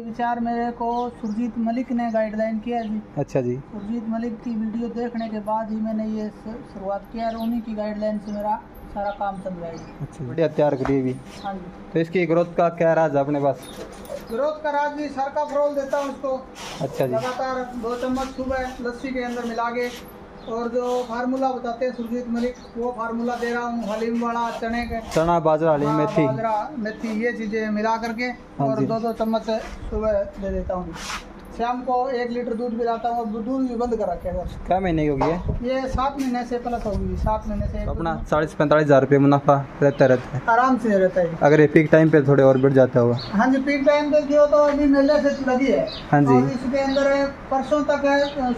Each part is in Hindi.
विचार मेरे को सुरजीत मलिक ने गाइडलाइन किया जी। अच्छा जी। सुरजीत मलिक की वीडियो देखने के बाद ही मैंने ये शुरुआत किया और उन्हीं की गाइडलाइन से मेरा सारा काम चल रहा है। अच्छा, बढ़िया तैयार करिए भी। हाँ जी। तो इसकी ग्रोथ का क्या राज अपने पास? ग्रोथ का राज भी सर का फ्रोल देता हूँ उसको। अच्छा जी। लगातार 2 चम्मच सुबह लस्सी के अंदर मिला के, और जो फार्मूला बताते हैं सुरजीत मलिक वो फार्मूला दे रहा हूँ। हलीम वाला चने के, चना बाजरा हलीम मेथी, बाजरा मेथी ये चीजें मिला करके और 2-2 चम्मच सुबह दे देता हूँ। शाम को 1 लीटर दूध पिलाता हूँ। अब दूध भी बंद कर रखे हैं। क्या महीने की होगी ये? 7 महीने से प्लस होगी। 7 महीने से अपना 40-45 हज़ार रुपये मुनाफा रहता है आराम से रहता है। अगर ये पीक टाइम पे थोड़े और बढ़ जाता होगा। हाँ जी, पीक टाइम पे जो तो अभी मेले से लगी है। हाँ जी। इसके अंदर परसों तक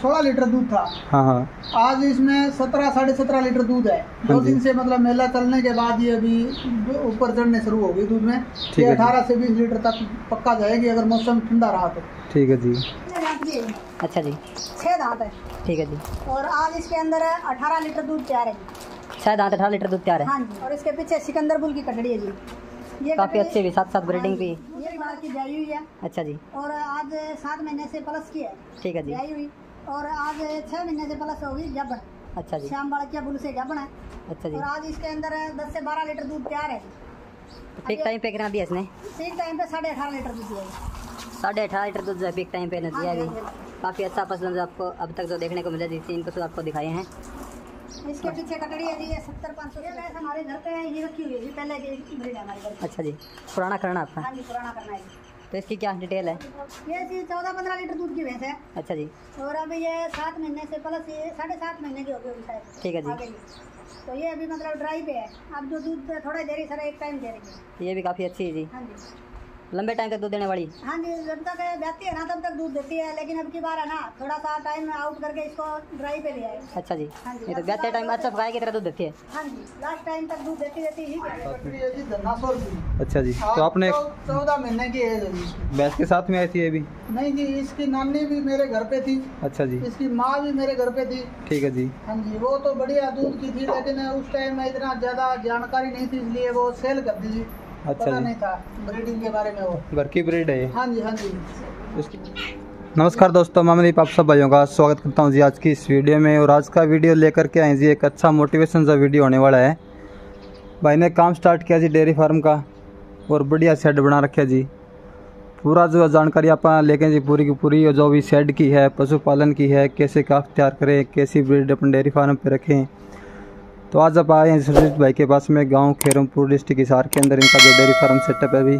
16 लीटर दूध था। हाँ हाँ। आज इसमें 17-17.5 लीटर दूध है। 2 दिन से मतलब मेला चलने के बाद ये अभी ऊपर चढ़ने शुरू होगी दूध में। 18 से 20 लीटर तक पक्का जाएगी अगर मौसम ठंडा रहा तो। ठीक है जी। अच्छा जी। 6 दांत है। ठीक है जी। और आज इसके अंदर 18 लीटर दूध तैयार है। 6 दांत 18 लीटर दूध तैयार है। हाँ जी। और इसके पीछे सिकंदरपुल की कटड़ी है जी। ये काफी अच्छी भी, साथ साथ ब्रीडिंग भी ये बार की जाई हुई है। अच्छा जी। और आज 7 महीने से प्लस की है। ठीक है जी। जाई हुई और आज 6 महीने से प्लस होगी जब। अच्छा जी। श्याम बाड़किया बुल से जब है। अच्छा जी। और आज इसके अंदर 10 से 12 लीटर दूध तैयार है। ठीक टाइम पे कितना दिया इसने? ठीक टाइम पे 18.5 लीटर दूध दिया है। 18.5 लीटर दूध जो पीक टाइम पे न दिया है। काफ़ी अच्छा पसंद आपको अब तक जो देखने को मिला जी, इनको तो आपको दिखाए हैं। इसके पीछे कटड़ी है जी, ये 70-500 हमारे घर पे है, ये रखी हुई है पहले ब्रीड हमारे घर। अच्छा जी। पुराना करना आपका? हाँ जी, पुराना करना है। तो इसकी क्या डिटेल है? ये जी 14-15 लीटर दूध की भैंस है। अच्छा जी। और अभी ये 7 महीने से प्लस, ये 7.5 महीने की हो गई शायद। ठीक है जी। तो ये अभी मतलब ड्राई पे है। आप जो दूध थोड़ा दे रही सर, एक टाइम दे रही है। ये भी काफ़ी अच्छी है जी। हाँ जी। लंबे टाइम तक दूध देने वाली। हाँ जी, जब तक जाती है ना तब तक दूध देती है, लेकिन अब की बार है ना थोड़ा सा टाइम आउट करके इसको ड्राई पे ले आए। अच्छा जी। हाँ जी। ये तो जाते टाइम अच्छा गाय की तरह दूध देती है। हाँ जी, लास्ट टाइम तक दूध देती रहती है। अच्छा जी। तो आपने 14 महीने की भैंस के साथ में आई थी ये भी? नहीं जी, इसकी नानी भी मेरे घर पे थी। अच्छा जी। इसकी माँ भी मेरे घर पे थी। ठीक है जी। हाँ जी। वो तो बढ़िया दूध की थी, लेकिन उस टाइम में इतना ज्यादा जानकारी नहीं थी, इसलिए वो सेल कर दी जी। अच्छा, पता नहीं था ब्रीडिंग के बारे में, वो घर की ब्रीड है। हाँ जी। हाँ जी। नमस्कार दोस्तों, मैं मंदीप, आप सब भाइयों का स्वागत करता हूँ जी आज की इस वीडियो में। और आज का वीडियो लेकर के आए जी एक अच्छा मोटिवेशन का वीडियो होने वाला है। भाई ने काम स्टार्ट किया जी डेयरी फार्म का और बढ़िया शेड बना रखे जी। पूरा जो जानकारी आप लेके जी पूरी की पूरी, और जो भी शेड की है, पशुपालन की है, कैसे काफ तैयार करें, कैसी ब्रीड अपन डेयरी फार्म पे रखें। तो आज आप आए हैं सुरजीत भाई के पास में, गांव खेरमपुर डिस्ट्रिक्ट हिसार के अंदर इनका जो डेयरी फार्म सेटअप है अभी,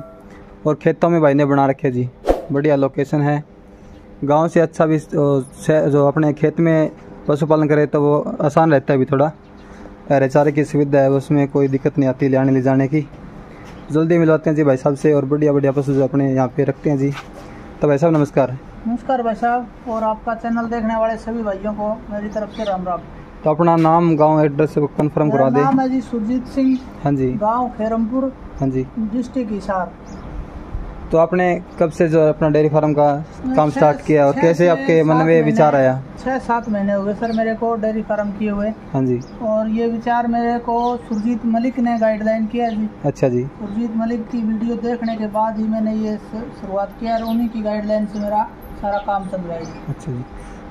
और खेतों में भाई ने बना रखे जी। बढ़िया लोकेशन है, गाँव से अच्छा भी जो अपने खेत में पशुपालन करें तो वो आसान रहता है। अभी थोड़ा अरे चारे की सुविधा है, उसमें कोई दिक्कत नहीं आती ले जाने की। जल्दी मिलवाते हैं जी भाई साहब से, और बढ़िया बढ़िया पशु अपने यहाँ पे रखते हैं जी। तो भाई साहब नमस्कार। नमस्कार भाई साहब, और आपका चैनल देखने वाले सभी भाइयों को मेरी तरफ से राम राम। तो अपना नाम, गांव, एड्रेस कंफर्म करा दें। नाम है जी सुरजीत सिंह। हाँ जी। गाँव खैरमपुर। हाँ जी। डिस्ट्रिक्ट हिसार। तो आपने कब से जो अपना डेयरी फार्म का काम स्टार्ट किया और कैसे आपके मन में विचार आया? 6-7 महीने हो गए सर मेरे को डेयरी फार्म किए हुए। हाँ जी। और ये विचार मेरे को सुरजीत मलिक ने गाइडलाइन किया जी। अच्छा जी। सुरजीत मलिक की वीडियो देखने के बाद ही मैंने ये शुरुआत किया और उन्हीं की गाइडलाइन से मेरा सारा काम चल रहा है। अच्छा जी।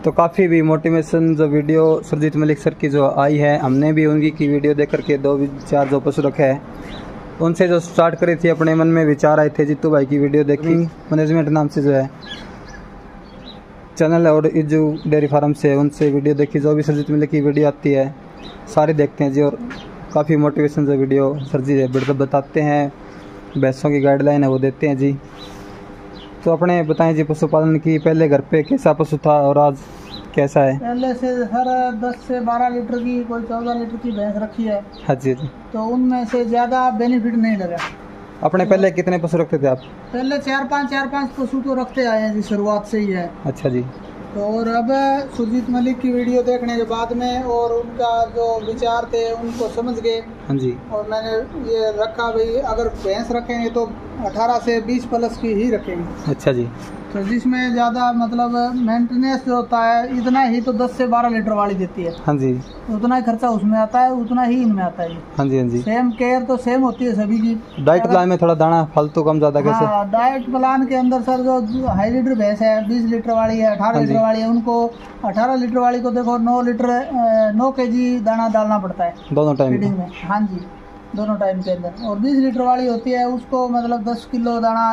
तो काफ़ी भी मोटिवेशन जो वीडियो सुरजीत मलिक सर की जो आई है, हमने भी उनकी की वीडियो देख करके 2-4 जो पशु रखे हैं उनसे जो स्टार्ट करी थी, अपने मन में विचार आए थे। जीतू भाई की वीडियो देखी, मैनेजमेंट नाम से जो है चैनल है, और जो डेयरी फार्म से उनसे वीडियो देखी। जो भी सरजीत मिले की वीडियो आती है सारी देखते हैं जी, और काफ़ी मोटिवेशन जो वीडियो सरजीत बिल्कुल बताते हैं, भैंसों की गाइडलाइन है वो देते हैं जी। तो अपने बताएं जी पशुपालन की, पहले घर पे कैसा पशु था और आज कैसा है? पहले से हर 10 से 12 लीटर की, कोई 14 लीटर की भैंस रखी है। हाँ जी। तो उनमें से ज्यादा बेनिफिट नहीं लगा। अपने पहले कितने पशु रखते थे आप? पहले 4-5 पशु तो रखते आए हैं जी, शुरुआत से ही है। अच्छा जी। तो और अब सुरजीत मलिक की वीडियो देखने के बाद में और उनका जो विचार थे उनको समझ गए। हाँ जी। और मैंने ये रखा भाई अगर भैंस रखेंगे तो 18 से 20 प्लस की ही रखेंगे। अच्छा जी। तो जिसमें ज़्यादा मतलब मेंटेनेंस होता है इतना ही तो 10 से 12 लीटर वाली देती है। हाँ जी, उतना ही खर्चा उसमें आता है, उतना ही इनमें आता है। हाँ जी, हाँ जी, सेम केयर तो सेम होती है सभी की। डाइट प्लान में थोड़ा दाना फालतू तो कम ज्यादा कैसे? हाँ, डाइट प्लान के अंदर सर जो हाई लीटर भैंस है 20 लीटर वाली है, 18 लीटर वाली है, उनको 18 लीटर वाली को देखो 9 केजी दाना डालना पड़ता है दोनों टाइम में। हाँ जी, दोनों टाइम के अंदर। और 20 लीटर वाली होती है उसको मतलब 10 किलो दाना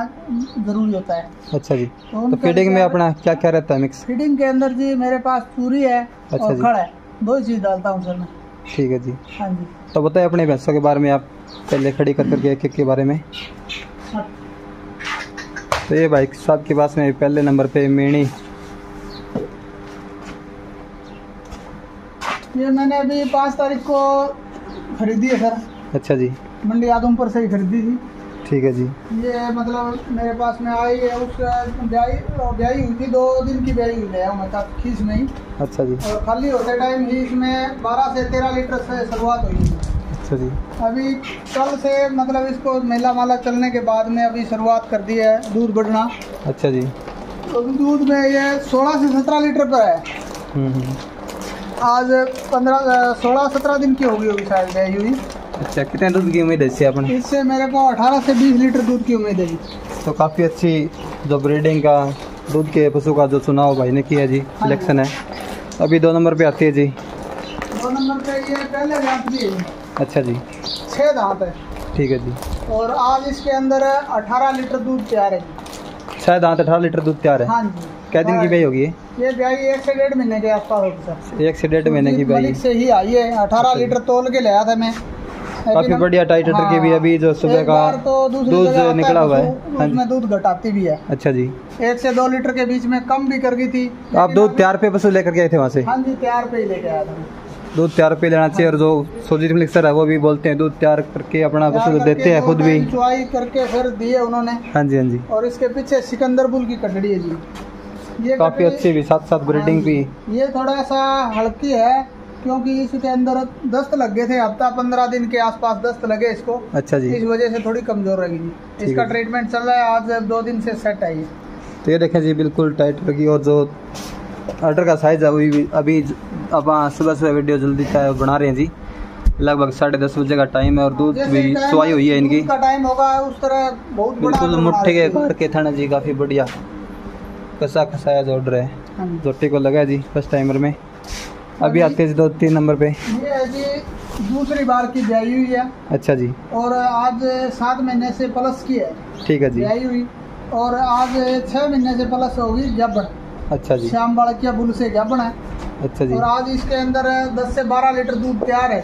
जरूरी होता है। अच्छा जी, तो फीडिंग में अपना क्या क्या रहता है मिक्स? फीडिंग के अंदर जी मेरे पास चूरी है। अच्छा, और खड़ है, दो ही चीज़ डालता हूँ सर मैं। ठीक है जी। हाँ जी, तो बताइए अपने भैंसों के बारे में आप, पहले खड़ी कर करके एक एक के बारे में। हाँ। तो ये भाई साहब के पास में पहले नंबर पे मेणी, ये मैंने अभी 5 तारीख को खरीदी है सर। अच्छा जी, मंडी आदमपुर से ही खरीदी थी। ठीक है जी। ये मतलब मेरे पास में आई है, उसका ब्याई हुई थी, 2 दिन की ब्याई हुई है, मतलब खींच नहीं। अच्छा जी। और खाली होते टाइम ही इसमें 12 से 13 लीटर से शुरुआत हुई थी। अच्छा जी। अभी कल से मतलब इसको मेला माला चलने के बाद में अभी शुरुआत कर दी है दूध बढ़ना। अच्छा जी। तो दूध में ये 16 से 17 लीटर पर है, आज 16-17 दिन की होगी शायद ब्याई हुई। अच्छा, कितने दूध की उम्मीद है इससे आपने? इससे मेरे को 18 से 20 लीटर दूध की उम्मीद है। तो काफ़ी अच्छी जो ब्रीडिंग का दूध के पशु का जो चुनाव भाई ने किया जी, सिलेक्शन है। अभी 2 नंबर पे आती है जी। 2 नंबर पे ये पहले दांत की है। अच्छा जी, 6 दांत है। ठीक है जी। और आज इसके अंदर 18 लीटर दूध तैयार है। 6 दांत 18 लीटर दूध तैयार है। हाँ जी। क्या दिन की ब्याई होगी ये? ब्याई 1 से 1.5 महीने के आसपास होगी सर। 1 से 1.5 महीने की ब्याई से ही आई है। 18 लीटर तोल के लाया था मैं, काफी बढ़िया टाइट हटर के भी। अभी जो सुबह का दूध निकला हुआ है उसमें दूध घटाती भी है। अच्छा जी। 1 से 2 लीटर के बीच में कम भी कर गई थी। तो आप दूध तैयार पे पशु लेकर के आए थे वहाँ से? हाँ जी, तैयार पे ही लेके आया था। दूध तैयार पे लेना चाहिए। और जो सुरजीत मलिक सर है वो भी बोलते हैं दूध तैयार करके अपना पशु देते हैं खुद भी चुवाई करके फिर दिए उन्होंने। हाँ जी, हाँ जी। और इसके पीछे सिकंदरपुल की कटड़ी है जी, काफी अच्छी भी, साथ साथ ब्रीडिंग भी। ये थोड़ा सा हल्की है क्योंकि इसके अंदर दस्त लग गए थे, हफ्ता 15 दिन के आसपास दस्त लगे इसको। अच्छा जी। इस वजह से थोड़ी कमजोर रहेगी, इसका ट्रीटमेंट चल रहा है, आज 2 दिन से सेट आई। तो ये देखें जी, बिल्कुल टाइट लगी। और जो अटर का साइज अभी अभी अब सुबह सुबह वीडियो जल्दी बना रहे हैं जी, लगभग 10:30 बजे का टाइम है। और दूध भी सुवाई हुई है इनकी, टाइम होगा उस तरह बहुत बिल्कुल मुट्ठी के घर के थाना जी, काफ़ी बढ़िया कसा खसाया जो ऑर्डर है जोटी को लगा जी फर्स्ट टाइमर में। अभी आते हैं 3 नंबर पे, ये जी दूसरी बार की ब्याई हुई है। अच्छा जी। और आज 7 महीने से प्लस की है। ठीक है जी, ब्याई हुई। और आज 6 महीने से प्लस होगी जबड़। अच्छा जी, श्याम बालकिया बुल से जबड़ है। अच्छा जी। और आज इसके अंदर 10 से 12 लीटर दूध तैयार है।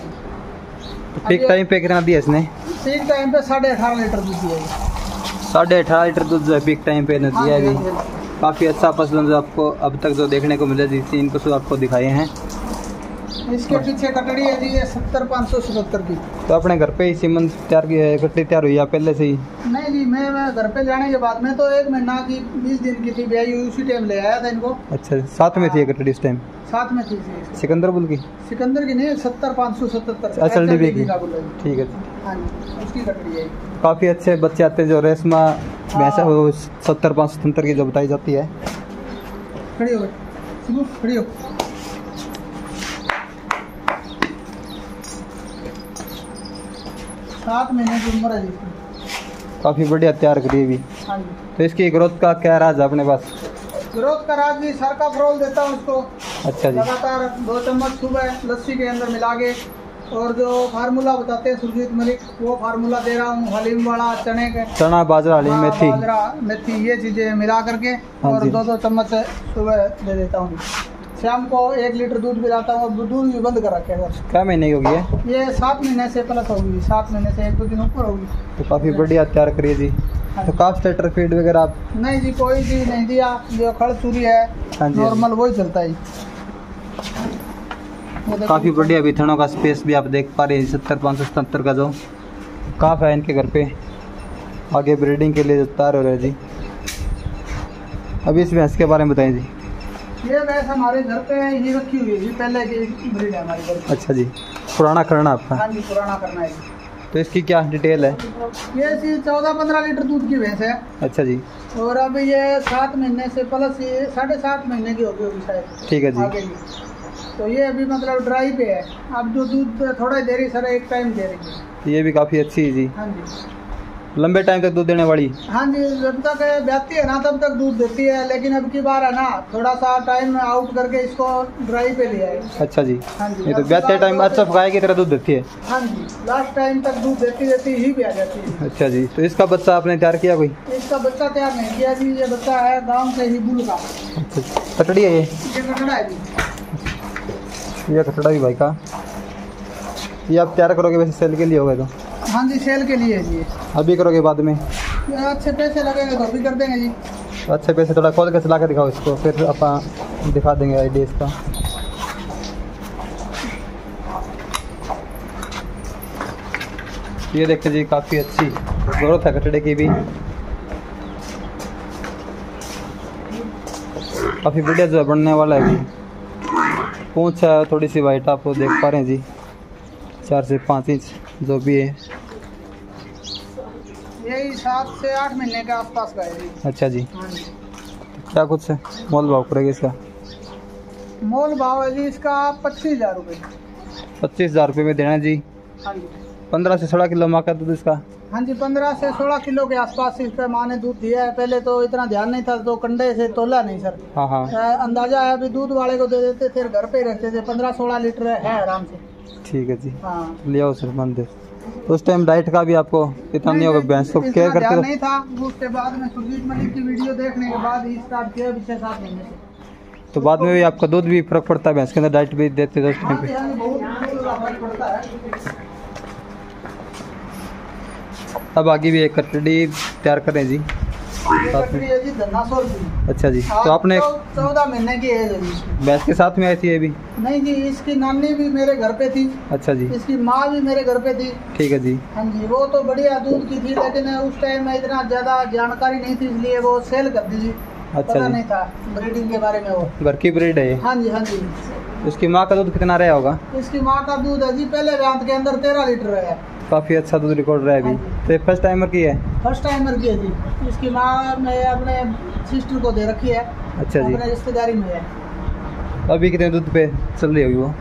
ठीक टाइम पे कितना दिया इसने? ठीक टाइम पे 18.5 लीटर दूध दिया है। 18.5 लीटर दूध जो है पीक टाइम पे दिया है जी। काफ़ी अच्छा पसंद जो आपको अब तक जो देखने को मिला जी, इनको सब आपको दिखाए हैं। इसके पीछे कटड़ी है जी, ये 70-577 की। तो अपने घर पे ही सीमन तैयार की है, कटड़ी तैयार हुई या पहले से ही? नहीं जी, मैं घर पे जाने के बाद में तो 1 महीना की 20 दिन की थी ब्याई, उसी टाइम ले आया था इनको। अच्छा, साथ में थी कटड़ी इस टाइम? साथ में थी सिकंदरपुल की। सिकंदर की नहीं, 70-577 HLDB की। ठीक है, उसकी कटड़ी है। काफ़ी अच्छे बच्चे आते हैं जो रेशमा भैंस वो 70-577 की जो बताई जाती है। खड़ी हो गई, खड़ी हो। काफ़ी बढ़िया तैयार करी भी। हाँ जी। तो इसकी ग्रोथ का क्या राज अपने पास? ग्रोथ का राज भी सर का फ्रोल देता हूँ इसको। अच्छा जी। लगातार 2 चम्मच सुबह लस्सी के अंदर मिला के, और जो फार्मूला बताते हैं सुरजीत मलिक वो फार्मूला दे रहा हूँ, हलीम वाला, चने के चना, बाजरा, हलीम, मेथी, ये चीज़ें मिला करके। और 2-2 चम्मच सुबह दे देता हूँ। शाम को 1 लीटर दूध पिलाता हूँ। अब दूध भी बंद कर रखे है सर। क्या महीने की होगी है? ये 7 महीने से प्लस होगी, 7 महीने से 1-2 दिन ऊपर होगी। तो काफ़ी बढ़िया तैयार करिए जी। तो काफ स्टेटर फीड वगैरह आप? नहीं जी, कोई चीज़ नहीं दिया, जो खड़ चूरी है नॉर्मल वही चलता है। काफ़ी बढ़िया बिथनों का स्पेस भी आप देख पा रहे हैं, 70-577 का जो काफ है इनके घर पे आगे ब्रीडिंग के लिए तैयार हो रहे जी। अभी इस भैंस के बारे में बताएँ जी। ये भैंस हमारे घर पे ही रखी हुई है, पहले की ब्रीड है हमारे घर। अच्छा जी, पुराना करना आपका? हाँ जी, पुराना करना है। तो इसकी क्या डिटेल है? ये 14-15 लीटर दूध की भैंस है। अच्छा जी। और अब ये 7 महीने से प्लस 7.5 महीने की होगी शायद। ठीक है जी। तो ये अभी मतलब ड्राई पे है, अब जो दूध थोड़ा दे रही सर एक टाइम दे रही है। ये भी काफ़ी अच्छी है जी। हाँ जी, लंबे टाइम तक दूध देने वाली। हाँ जी, जब तक ब्याती है ना तब तक दूध देती है, लेकिन अब की बार है ना थोड़ा सा टाइम आउट करके इसको ड्राई पे लिया है। अच्छा जी। हाँ जी, ये तो ब्याते टाइम अच्छा गाय की तरह दूध देती है। हाँ जी, लास्ट टाइम तक दूध देती देती ही ब्या जाती है। अच्छा जी, तो इसका बच्चा आपने तैयार किया? कोई इसका बच्चा तैयार नहीं किया जी, ये बच्चा है गाँव से ही बुल का। अच्छा, कटड़ी है ये? कटड़ा है जी, ये कटड़ा भी भाई का। ये आप तैयार करोगे वैसे सेल के लिए होगा तो? हाँ जी, सेल के लिए जी। अभी करोगे बाद में? अच्छे पैसे लगेंगे तो अभी कर देंगे जी। अच्छे पैसे थोड़ा खोल के चला के दिखाओ इसको, फिर अपन दिखा देंगे आइडिया इसका। ये देखते जी, काफ़ी अच्छी ग्रोथ है कटड़े की भी। काफ़ी बढ़िया जो बढ़ने वाला है जी। पूंछ है थोड़ी सी वाइट, आप देख पा रहे हैं जी, 4 से 5 इंच जो भी है। यही 7 से 8 महीने के आसपास का है जी। अच्छा जी, क्या कुछ है मोल भाव करेगा इसका? मोल भाव है जी इसका 25,000 रुपये। 25,000 रुपये में देना जी। हाँ जी, 15 से 16 किलो माँ का दूध इसका। हाँ जी, 15 से 16 किलो के आसपास इसका माँ ने दूध दिया है। पहले तो इतना ध्यान नहीं था, तो कंडे से तोला नहीं सर। हाँ हाँ, अंदाजा है अभी दूध वाले को दे देते, फिर घर पे रहते थे। 15-16 लीटर है आराम से। ठीक है जी। हाँ, लिया सर मंदिर। उस टाइम डाइट का भी आपको इतना नहीं होगा, भैंस को केयर करते थे नहीं था। उसके बाद में सुरजीत मलिक की वीडियो देखने के बाद ही स्टार्ट किया, पीछे 7 महीने से। तो बाद में भी आपका दूध भी फर्क पड़ता है, भैंस के अंदर डाइट भी देते थे उस टाइम पे। अब आगे भी एक कटड़ी तैयार करें जी। है जी, की। अच्छा जी, तो आपने 14 महीने की है जी। भैंस के साथ में आई थी ये भी? नहीं जी, इसकी नानी भी मेरे घर पे थी। अच्छा जी। इसकी माँ भी मेरे घर पे थी। ठीक है जी। हाँ जी, वो तो बढ़िया दूध की थी, लेकिन उस टाइम में इतना ज्यादा जानकारी नहीं थी, इसलिए वो सेल कर दी जी। अच्छा, पता नहीं था ब्रीडिंग के बारे में। वो घर की ब्रीड है? हाँ जी, हाँ जी। इसकी माँ का दूध कितना रहा होगा? इसकी माँ का दूध है जी पहले ब्यांत के अंदर 13 लीटर रहा है। काफ़ी अच्छा दूध रिकॉर्ड रहा है अभी। तो ये फर्स्ट टाइमर की है? फर्स्ट टाइमर की है जी। इसकी माँ मैं अपने सिस्टर को दे रखी है। अच्छा जी, अपने रिश्तेदारी में है। अभी कितने दूध पे चल रही होगी वो?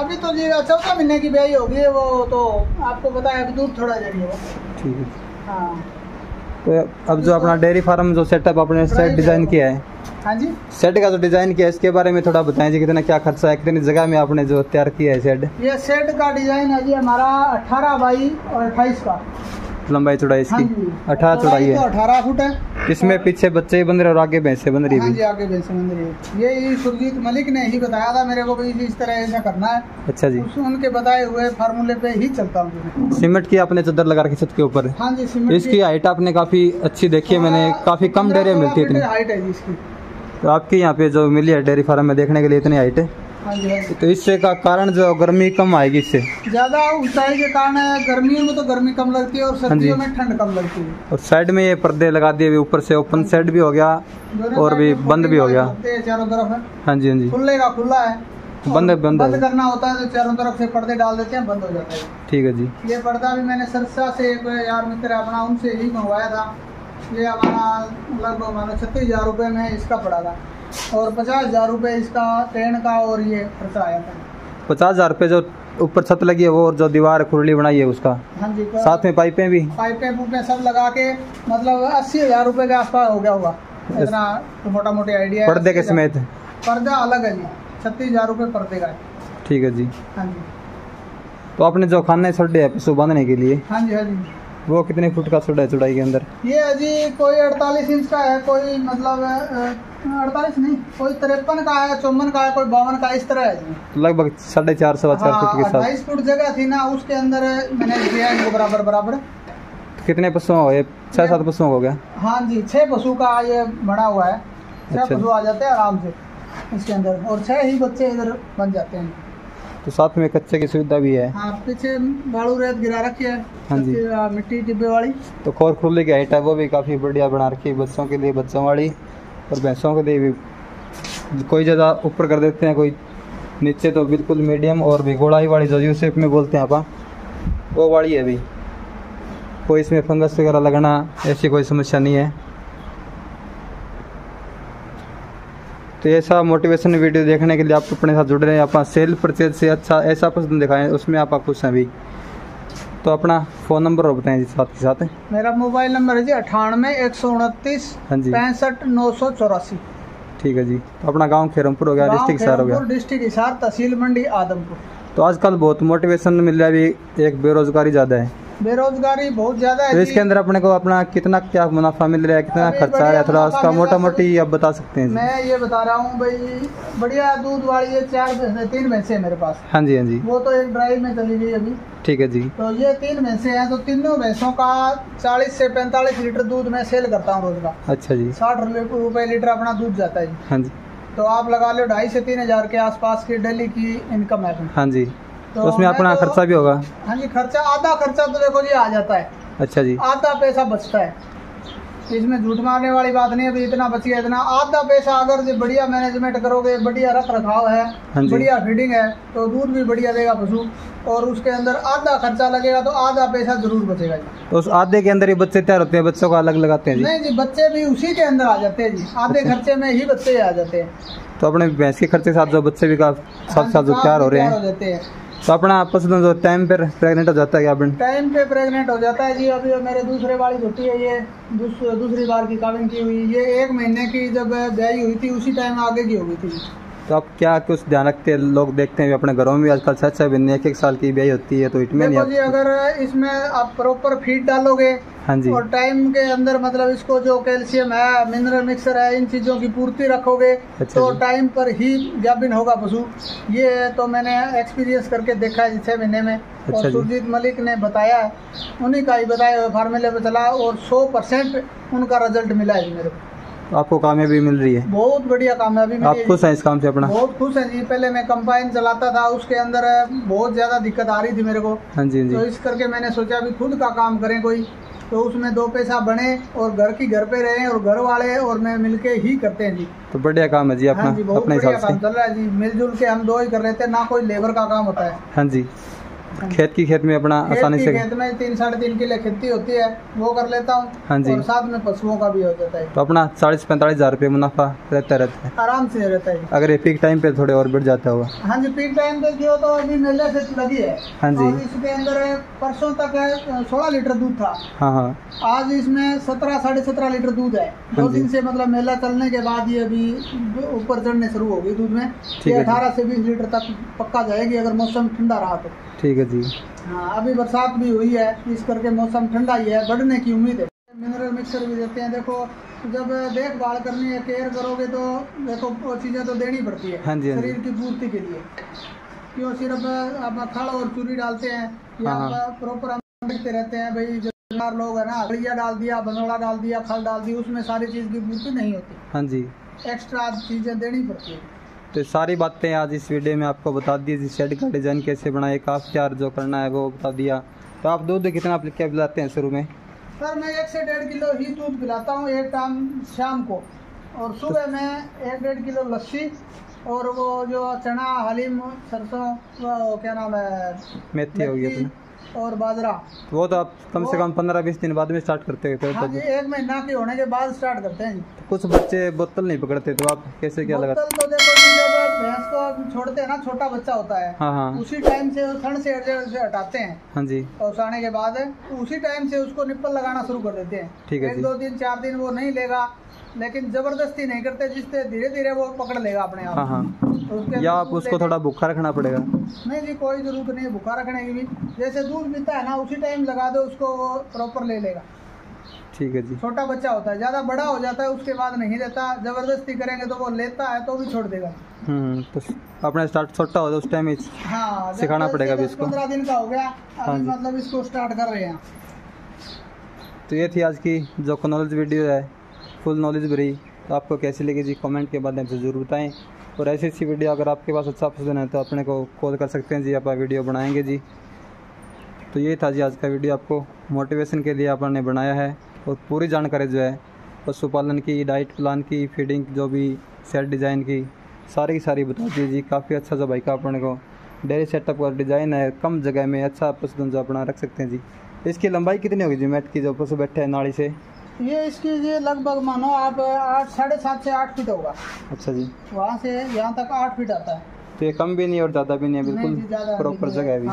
अभी तो जी 14 महीने की ब्याई होगी वो, तो आपको बताया अभी दूध थोड़ा दे रही है। ठीक है। हाँ, तो अब जो अपना डेयरी फार्म जो सेटअप आपने सेट डिज़ाइन किया है? हाँ जी, शेड का जो डिजाइन किया है इसके बारे में थोड़ा बताएं जी, कितना क्या खर्चा है, कितनी जगह में आपने जो तैयार किया है शेड? ये शेड का डिजाइन है जी हमारा 18 बाई और 28 का। लंबाई चौड़ाई इसकी? हाँ जी, 18 चौड़ाई है, 18 फुट है। इसमें पीछे बच्चे बन रहे और आगे भैंसे बन रही है? हाँ जी, आगे भैंसे बन रही है। ये सुरजीत मलिक ने ही बताया था मेरे को भी इस तरह ऐसा करना है। अच्छा जी, उनके बताए हुए फार्मूले पे ही चलता हूँ। सीमेंट की आपने चादर लगा रखी छत के ऊपर? हाँ जी, सीमेंट। इसकी हाइट आपने काफी अच्छी देखी है, मैंने काफी कम डेरे में मिलती है हाइट है जी इसकी। तो आपके यहाँ पे जो मिली है डेयरी फार्म में देखने के लिए इतनी हाइट है? हाँ जी, हाँ जी। तो इससे का कारण जो गर्मी कम आएगी, इससे ज्यादा ऊंचाई के कारण गर्मियों में तो गर्मी कम लगती है और सर्दियों में ठंड कम लगती है। और साइड में ये पर्दे लगा दिए, ऊपर से ओपन साइड भी हो गया और भी बंद भी हो गया चारों तरफ है। हाँ जी, हाँ जी, खुले का खुला है, बंद बंद करना होता है तो चारों तरफ से पर्दे डाल देते हैं, बंद हो जाता है। ठीक है जी। ये पर्दा भी मैंने सिरसा से एक यार मित्र अपना उनसे ही मंगवाया था, ये हमारा लगभग मानो 36,000 रुपये में इसका पड़ा था और 50,000 रुपये इसका ट्रेन का और ये खर्चा आया था। 50,000 रुपये जो ऊपर छत लगी है वो और जो दीवार खुरली बनाई है उसका? हाँ जी, साथ में पाइपें भी? पाइपें सब लगा के मतलब 80,000 रुपये के आसपास हो गया होगा, इतना तो मोटा मोटी आइडिया। पर्दे के समेत? पर्दा अलग है जी, 36,000 रुपये पर्दे का है। ठीक है जी। हाँ जी, तो आपने जो खाने छोड़े है पशु बांधने के लिए? हाँ जी, हाँ जी। वो कितने फुट का छोड़ा है चौड़ाई के अंदर? ये अजी कोई 48 इंच का है, कोई मतलब 48 नहीं, कोई 53 का है, 54 का है, कोई 52 का, इस तरह है। लगभग 4.5 से 4.5 फुट के साथ 28 फुट जगह थी ना, उसके अंदर मैंने दिया इनको बराबर बराबर। कितने पशुओं हो गए? 6-7 पशुओं हो गया? हाँ जी, 6 पशु का ये बना हुआ है, 6 पशु आ जाते हैं आराम से इसके अंदर और 6 ही बच्चे इधर बन जाते हैं। तो साथ में कच्चे की सुविधा भी है? हाँ, पीछे बालू रेत गिरा रखी है। हाँ जी, मिट्टी डिब्बे वाली। तो खोर खुले की हाइट है वो भी काफ़ी बढ़िया बना रखी है, बच्चों के लिए बच्चों वाली और भैंसों के लिए भी। कोई ज़्यादा ऊपर कर देते हैं, कोई नीचे, तो बिल्कुल मीडियम। और भी घोड़ाई वाली जो यूसेफ में बोलते हैं आप, वो वाली है अभी, कोई इसमें फंगस वगैरह लगना ऐसी कोई समस्या नहीं है। तो ऐसा मोटिवेशन वीडियो देखने के लिए आप अपने साथ जुड़ रहे हैं। अपना सेल्फ परचेज से अच्छा ऐसा पसंद दिखाएं, उसमें आप कुछ ना भी। तो अपना फ़ोन नंबर और बताएं जी साथ के साथ। मेरा मोबाइल नंबर है जी 98 129 65 984। ठीक है जी। तो अपना गांव खेरमपुर हो गया, डिस्ट्रिक्ट हिसार हो गया, डिस्ट्रिक्ट हिसार, तहसील मंडी आदमपुर। तो आजकल बहुत मोटिवेशन मिल रहा है, एक बेरोजगारी ज़्यादा है, बेरोजगारी बहुत ज्यादा है। तो इसके अंदर अपने को अपना कितना क्या मुनाफा मिल रहा है, कितना खर्चा आ रहा है, थोड़ा उसका मोटा मोटी आप बता सकते हैं? मैं ये बता रहा हूँ भाई, बढ़िया दूध वाली है, 4 भैंसे 3 भैंसे है मेरे पास। हाँ जी हाँ जी। वो तो एक ड्राइव में चली गई अभी। ठीक है जी। तो ये 3 भैंसे हैं, तो तीनों भैंसों का 40 से 45 लीटर दूध मैं सेल करता हूँ रोज का। अच्छा जी। 60 रुपए लीटर अपना दूध जाता है। हाँ जी। तो आप लगा लो 2500 से 3000 के आसपास की डेली की इनकम है। हाँ जी। तो उसमें अपना खर्चा भी होगा? हाँ जी, खर्चा आधा खर्चा तो देखो जी आ जाता है। अच्छा जी। आधा पैसा बचता है, इसमें झूठ मारने वाली बात नहीं है। अभी इतना बच गया, इतना आधा पैसा अगर जो बढ़िया मैनेजमेंट करोगे, बढ़िया रख रखाव है, बढ़िया फीडिंग है, तो दूध भी बढ़िया देगा पशु, और उसके अंदर आधा खर्चा लगेगा तो आधा पैसा जरूर बचेगा। तो उस आधे के अंदर ही बच्चे तैयार होते हैं, बच्चों का अलग लगाते हैं? नहीं जी, बच्चे भी उसी के अंदर आ जाते हैं जी, आधे खर्चे में ही बच्चे आ जाते हैं। तो अपने भैंस के खर्चे के साथ जो बच्चे भी साथ जो तैयार हो रहे हैं, तो अपना आपस में जो टाइम पे प्रेग्नेंट हो जाता है क्या? अपन टाइम पे प्रेग्नेंट हो जाता है जी। अभी मेरे दूसरे वाली होती है, ये दूसरी बार की काबिंग की हुई, ये 1 महीने की जब गई हुई थी उसी टाइम आगे की हो गई थी। तो आप क्या कुछ ध्यान रखते हैं? लोग देखते हैं अपने घरों में आजकल सच है, 1 साल की ब्याई होती है, तो इसमें जी अगर इसमें आप प्रॉपर फीड डालोगे। हाँ जी। और टाइम के अंदर मतलब इसको जो कैल्शियम है, मिनरल मिक्सर है, इन चीज़ों की पूर्ति रखोगे। अच्छा। तो टाइम पर ही गाभिन होगा पशु, ये तो मैंने एक्सपीरियंस करके देखा है 6 महीने में। अच्छा। और सुरजीत मलिक ने बताया, उन्हीं का ही बताया हुआ फार्मूले पर चला, और 100% उनका रिजल्ट मिला है मेरे को। आपको कामयाबी मिल रही है? बहुत बढ़िया कामयाबी। आप खुश हैं इस काम से अपना? बहुत खुश हैं जी। पहले मैं कंबाइन चलाता था, उसके अंदर बहुत ज्यादा दिक्कत आ रही थी मेरे को। हाँ जी जी। तो इस करके मैंने सोचा भी खुद का काम करें कोई, तो उसमें 2 पैसा बने और घर की घर पे रहे, और घर वाले और मैं मिलके ही करते हैं जी। तो बढ़िया काम है जी अपना। हाँ जी, बहुत बढ़िया काम चल रहा है जी, मिलजुल के हम 2 ही कर रहे थे ना, कोई लेबर का काम होता है। हाँ जी। खेत की खेत में अपना आसानी से, खेत में 3 साढ़े 3 किले खेती होती है, वो कर लेता हूँ। हाँ जी। और साथ में पशुओं का भी हो जाता है। तो अपना 40-45 हज़ार रुपये मुनाफा रहता है आराम से रहता है, अगर ये पीक टाइम पे थोड़े और बढ़ जाता होगा। हाँ जी, पीक टाइम पे जो तो अभी मेले से लगी है। हाँ जी। इसके अंदर परसों तक 16 लीटर दूध था। हाँ हाँ। आज इसमें 17 साढ़े 17 लीटर दूध है। 2 दिन से मतलब मेला चलने के बाद ये अभी ऊपर चढ़ने शुरू होगी दूध में, 18 से 20 लीटर तक पक्का जाएगी अगर मौसम ठंडा रहा तो। ठीक है जी। हाँ, अभी बरसात भी हुई है, इस करके मौसम ठंडा ही है, बढ़ने की उम्मीद है। मिनरल मिक्सर भी देते हैं, देखो जब देखभाल करनी है, केयर करोगे तो देखो चीजें तो देनी पड़ती है। हाँ जी। शरीर की पूर्ति के लिए क्यों सिर्फ आप खड़ और चूरी डालते हैं, या प्रॉपर हम देखते रहते हैं भाई, जमींदार लोग है ना, खड़िया डाल दिया, बनोड़ा डाल दिया, खल डाल दिया, उसमें सारी चीज की पूर्ति नहीं होती। हाँ जी, एक्स्ट्रा चीजें देनी पड़ती है। तो सारी बातें आज इस वीडियो में आपको बता दी, जिस शेड का डिज़ाइन कैसे बनाए, काफ चार जो करना है वो बता दिया। तो आप दूध कितना क्या पिलाते हैं शुरू में? सर मैं 1 से 1.5 किलो ही दूध पिलाता हूँ, एक टाइम शाम को, और सुबह मैं 1-1.5 किलो लस्सी, और वो जो चना, हलीम, सरसों, क्या नाम है, मेथी हो गई, और बाजरा। वो तो आप कम से कम 15-20 दिन बाद में स्टार्ट करते हैं? हाँ जी, 1 महीना के होने के बाद स्टार्ट करते हैं। कुछ बच्चे बोतल नहीं पकड़ते, तो आप कैसे क्या लगाते हैं? बोतल तो देखो जब भैंस को छोड़ते हैं ना, छोटा बच्चा होता है। हाँ हाँ। उसी टाइम से थन से हटाते हैं। हाँ जी। और उसाने के बाद उसी टाइम से उसको निप्पल लगाना शुरू कर देते हैं। ठीक है। 2-4 दिन वो नहीं लेगा, लेकिन जबरदस्ती नहीं करते, जिससे धीरे धीरे वो पकड़ लेगा अपने आप। हाँ हाँ। या आप उसको थोड़ा भूखा रखना पड़ेगा? नहीं जी, कोई जरूरत नहीं भूखा रखने की भी, जैसे दूध पीता है ना उसी टाइम लगा दो उसको, वो प्रॉपर ले लेगा। ठीक है जी। छोटा बच्चा होता है, ज्यादा बड़ा हो जाता है उसके बाद नहीं लेता, जबरदस्ती करेंगे तो वो लेता है तो भी छोड़ देगा। तो अपने स्टार्ट छोटा हो उस टाइम ही सिखाना पड़ेगा अभी इसको। 15 दिन का हो गया अभी, मतलब इसको स्टार्ट कर रहे हैं। तो ये थी आज की जो नॉलेज वीडियो है, फुल नॉलेज भरी। तो आपको कैसी लगी जी कमेंट के माध्यम से ज़रूर बताएं, और ऐसी अच्छी वीडियो अगर आपके पास अच्छा पसंद है तो अपने को कॉल कर सकते हैं जी, आप वीडियो बनाएंगे जी। तो ये था जी आज का वीडियो, आपको मोटिवेशन के लिए आपने बनाया है, और पूरी जानकारी जो है पशुपालन की, डाइट प्लान की, फीडिंग, जो भी सेट डिज़ाइन की, सारी की सारी बता दी जी। काफ़ी अच्छा जो भाई का अपने को डेयरी सेटअप का डिज़ाइन है, कम जगह में अच्छा पशुधन अपना रख सकते हैं जी। इसकी लंबाई कितनी होगी जी मैट की जो पशु बैठे हैं नाड़ी से? ये इसकी ये लगभग मानो आप 7.5 से 8 फीट होगा। अच्छा जी, वहाँ से यहाँ तक 8 फीट आता है। तो ये कम भी नहीं और ज़्यादा भी नहीं, बिल्कुल प्रॉपर जगह है।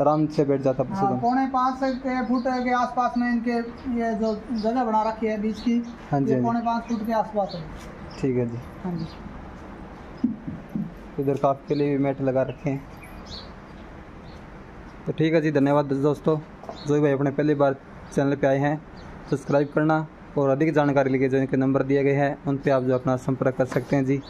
आराम से बैठ जाता पशुधन। 5.5 फुट के आसपास में इनके ये जो जगह बना रखी है बीच की, 5.5 फुट के आसपास है। ठीक है जी, हाँ जी। इधर काफ के लिए भी मैट लगा रखे हैं। तो ठीक है जी, धन्यवाद दोस्तों। जो भाई अपने पहली बार चैनल पे आए हैं सब्सक्राइब करना, और अधिक जानकारी के लिए जो इनके नंबर दिए गए हैं उन पे आप जो अपना संपर्क कर सकते हैं जी।